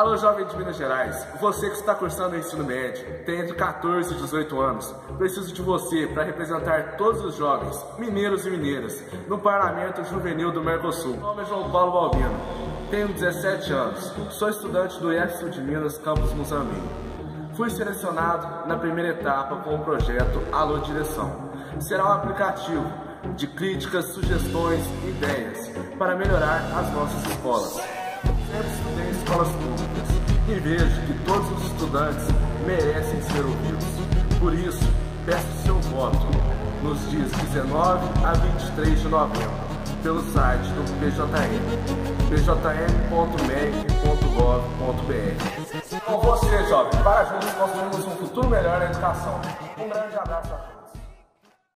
Alô jovem de Minas Gerais, você que está cursando o ensino médio, tem entre 14 e 18 anos, preciso de você para representar todos os jovens, mineiros e mineiras, no Parlamento Juvenil do Mercosul. Meu nome é João Paulo Balbino, tenho 17 anos, sou estudante do EFSU de Minas, campus Mozambique. Fui selecionado na primeira etapa com o projeto Alô Direção. Será um aplicativo de críticas, sugestões e ideias para melhorar as nossas escolas. Sempre estudei em escolas públicas e vejo que todos os estudantes merecem ser ouvidos. Por isso, peço seu voto nos dias 19 a 23 de novembro, pelo site do PJM, PJM.mec.gov.br. Com você, jovem, para juntos construirmos um futuro melhor na educação. Um grande abraço a todos.